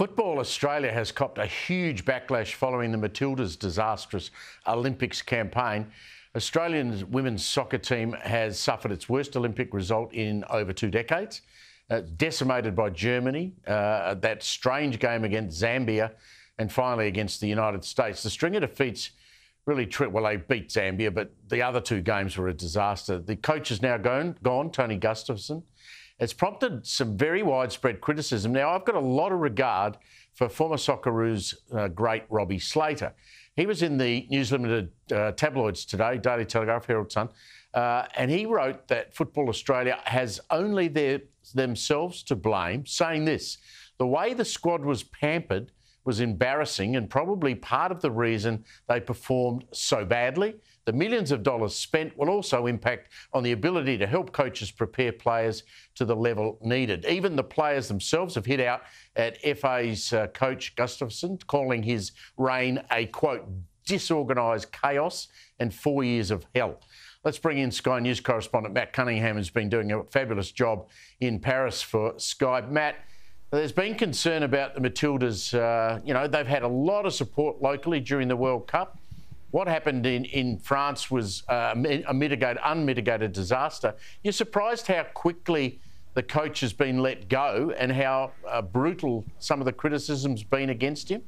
Football Australia has copped a huge backlash following the Matildas' disastrous Olympics campaign. Australia's women's soccer team has suffered its worst Olympic result in over 2 decades. Decimated by Germany, that strange game against Zambia, and finally against the United States. The string of defeats really well, they beat Zambia, but the other 2 games were a disaster. The coach is now gone, Tony Gustavsson. It's prompted some very widespread criticism. Now, I've got a lot of regard for former Socceroos great Robbie Slater. He was in the News Limited tabloids today, Daily Telegraph, Herald Sun, and he wrote that Football Australia has only themselves to blame, saying this: the way the squad was pampered was embarrassing and probably part of the reason they performed so badly. The millions of dollars spent will also impact on the ability to help coaches prepare players to the level needed. Even the players themselves have hit out at FA's coach Gustavsson, calling his reign a, quote, disorganised chaos and 4 years of hell. Let's bring in Sky News correspondent Matt Cunningham, who's been doing a fabulous job in Paris for Sky. Matt, there's been concern about the Matildas. You know, they've had a lot of support locally during the World Cup. What happened in France was an unmitigated disaster. You're surprised how quickly the coach has been let go and how brutal some of the criticism's been against him?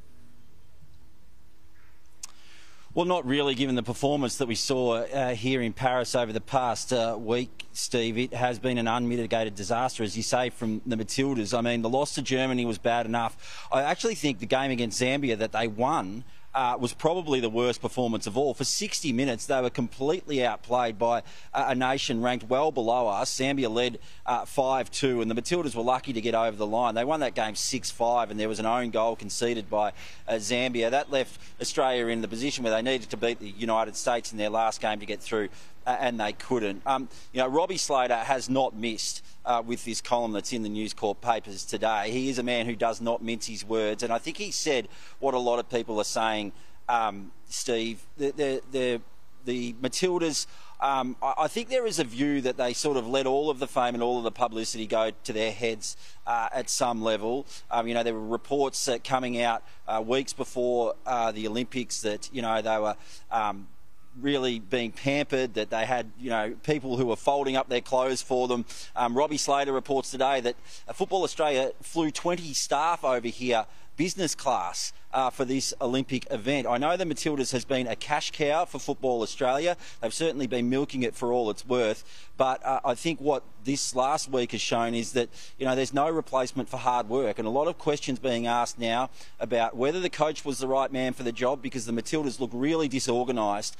Well, not really, given the performance that we saw here in Paris over the past week, Steve. It has been an unmitigated disaster, as you say, from the Matildas. I mean, the loss to Germany was bad enough. I actually think the game against Zambia that they won was probably the worst performance of all. For 60 minutes, they were completely outplayed by a nation ranked well below us. Zambia led 5-2, and the Matildas were lucky to get over the line. They won that game 6-5, and there was an own goal conceded by Zambia. That left Australia in the position where they needed to beat the United States in their last game to get through, and they couldn't. You know, Robbie Slater has not missed with this column that's in the News Corp papers today. He is a man who does not mince his words, and I think he said what a lot of people are saying, Steve. The Matildas, I think there is a view that they sort of let all of the fame and all of the publicity go to their heads at some level. You know, there were reports coming out weeks before the Olympics that, you know, they were really being pampered, that they had, you know, people who were folding up their clothes for them. Robbie Slater reports today that Football Australia flew 20 staff over here, business class, for this Olympic event. I know the Matildas has been a cash cow for Football Australia. They've certainly been milking it for all it's worth. But I think what this last week has shown is that, you know, there's no replacement for hard work, and a lot of questions being asked now about whether the coach was the right man for the job, because the Matildas look really disorganised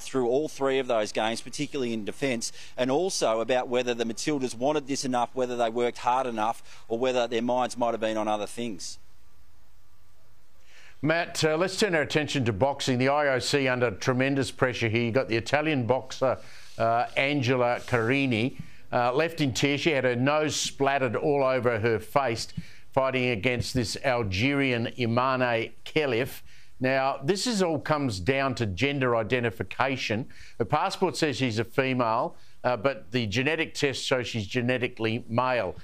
through all 3 of those games, particularly in defence, and also about whether the Matildas wanted this enough, whether they worked hard enough, or whether their minds might have been on other things. Matt, let's turn our attention to boxing. The IOC under tremendous pressure here. You've got the Italian boxer Angela Carini left in tears. She had her nose splattered all over her face fighting against this Algerian Imane Khalif. Now, this is all comes down to gender identification. Her passport says she's a female, but the genetic test shows she's genetically male.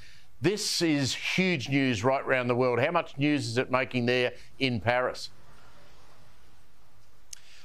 This is huge news right around the world. How much news is it making there in Paris?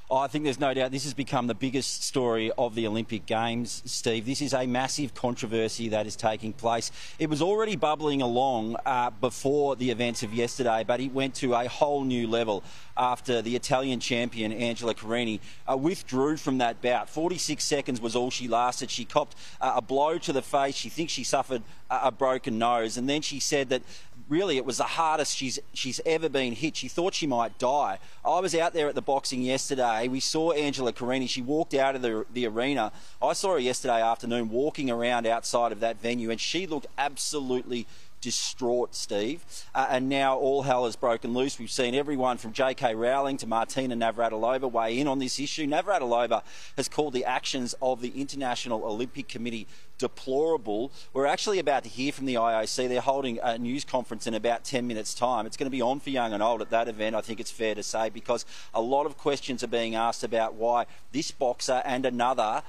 Oh, I think there's no doubt this has become the biggest story of the Olympic Games, Steve. This is a massive controversy that is taking place. It was already bubbling along before the events of yesterday, but it went to a whole new level after the Italian champion Angela Carini withdrew from that bout. 46 seconds was all she lasted. She copped a blow to the face. She thinks she suffered a broken nose, and then she said that really it was the hardest she's ever been hit. She thought she might die. I was out there at the boxing yesterday. We saw Angela Carini. She walked out of the arena. I saw her yesterday afternoon walking around outside of that venue, and she looked absolutely distraught, Steve, and now all hell has broken loose. We've seen everyone from JK Rowling to Martina Navratilova weigh in on this issue. Navratilova has called the actions of the International Olympic Committee deplorable. We're actually about to hear from the IOC. They're holding a news conference in about 10 minutes' time. It's going to be on for young and old at that event, I think it's fair to say, because a lot of questions are being asked about why this boxer and another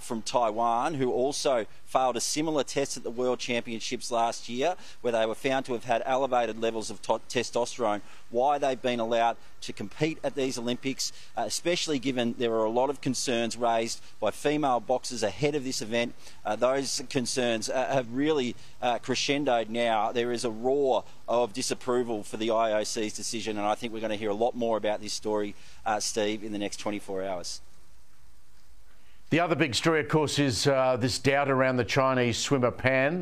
from Taiwan, who also failed a similar test at the World Championships last year, where they were found to have had elevated levels of testosterone. Why they've been allowed to compete at these Olympics, especially given there are a lot of concerns raised by female boxers ahead of this event. Those concerns have really crescendoed now. There is a roar of disapproval for the IOC's decision, and I think we're going to hear a lot more about this story, Steve, in the next 24 hours. The other big story, of course, is this doubt around the Chinese swimmer Pan,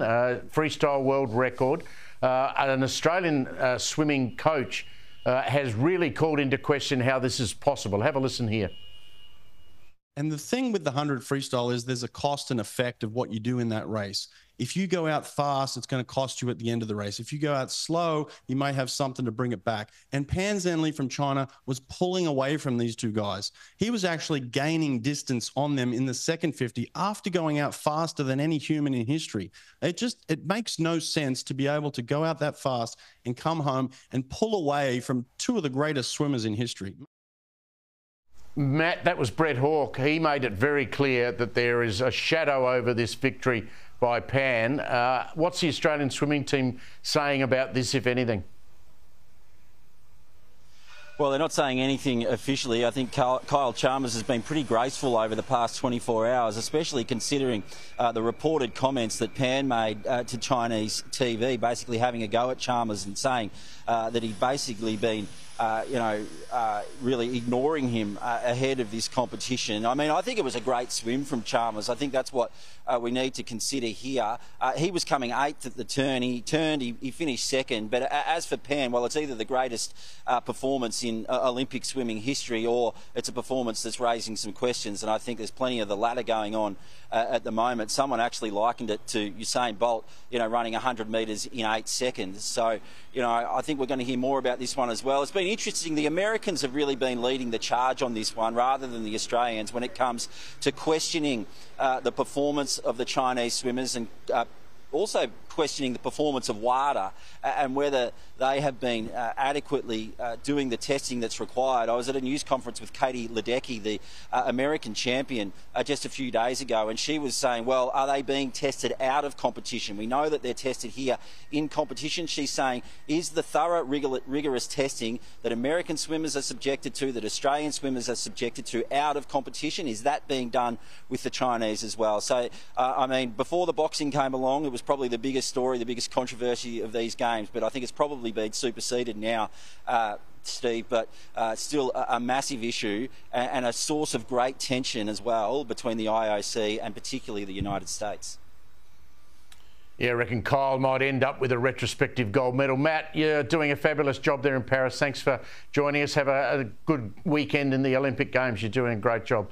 freestyle world record. An Australian swimming coach has really called into question how this is possible. Have a listen here. And the thing with the 100 freestyle is there's a cost and effect of what you do in that race. If you go out fast, it's going to cost you at the end of the race. If you go out slow, you might have something to bring it back. And Pan Zhanle from China was pulling away from these two guys. He was actually gaining distance on them in the second 50 after going out faster than any human in history. It makes no sense to be able to go out that fast and come home and pull away from two of the greatest swimmers in history. Matt, that was Brett Hawke. He made it very clear that there is a shadow over this victory by Pan. What's the Australian swimming team saying about this, if anything? Well, they're not saying anything officially. I think Kyle Chalmers has been pretty graceful over the past 24 hours, especially considering the reported comments that Pan made to Chinese TV, basically having a go at Chalmers and saying that he'd basically been really ignoring him ahead of this competition. I mean, I think it was a great swim from Chalmers. I think that's what we need to consider here. He was coming 8th at the turn. He finished 2nd. But as for Pan, well, it's either the greatest performance in Olympic swimming history, or it's a performance that's raising some questions. And I think there's plenty of the latter going on at the moment. Someone actually likened it to Usain Bolt, you know, running 100 metres in 8 seconds. So, you know, I think we're going to hear more about this one as well. It's been interesting. The Americans have really been leading the charge on this one rather than the Australians when it comes to questioning the performance of the Chinese swimmers, and also questioning the performance of WADA and whether they have been adequately doing the testing that's required. I was at a news conference with Katie Ledecky, the American champion, just a few days ago, and she was saying, well, are they being tested out of competition? We know that they're tested here in competition. She's saying, is the thorough, rigorous testing that American swimmers are subjected to, that Australian swimmers are subjected to out of competition, is that being done with the Chinese as well? So, I mean, before the boxing came along, it was probably the biggest story, the biggest controversy of these games, but I think it's probably been superseded now, Steve, but still a massive issue and a source of great tension as well between the IOC and particularly the United States. Yeah, I reckon Kyle might end up with a retrospective gold medal. Matt, you're doing a fabulous job there in Paris. Thanks for joining us. Have a good weekend in the Olympic Games. You're doing a great job.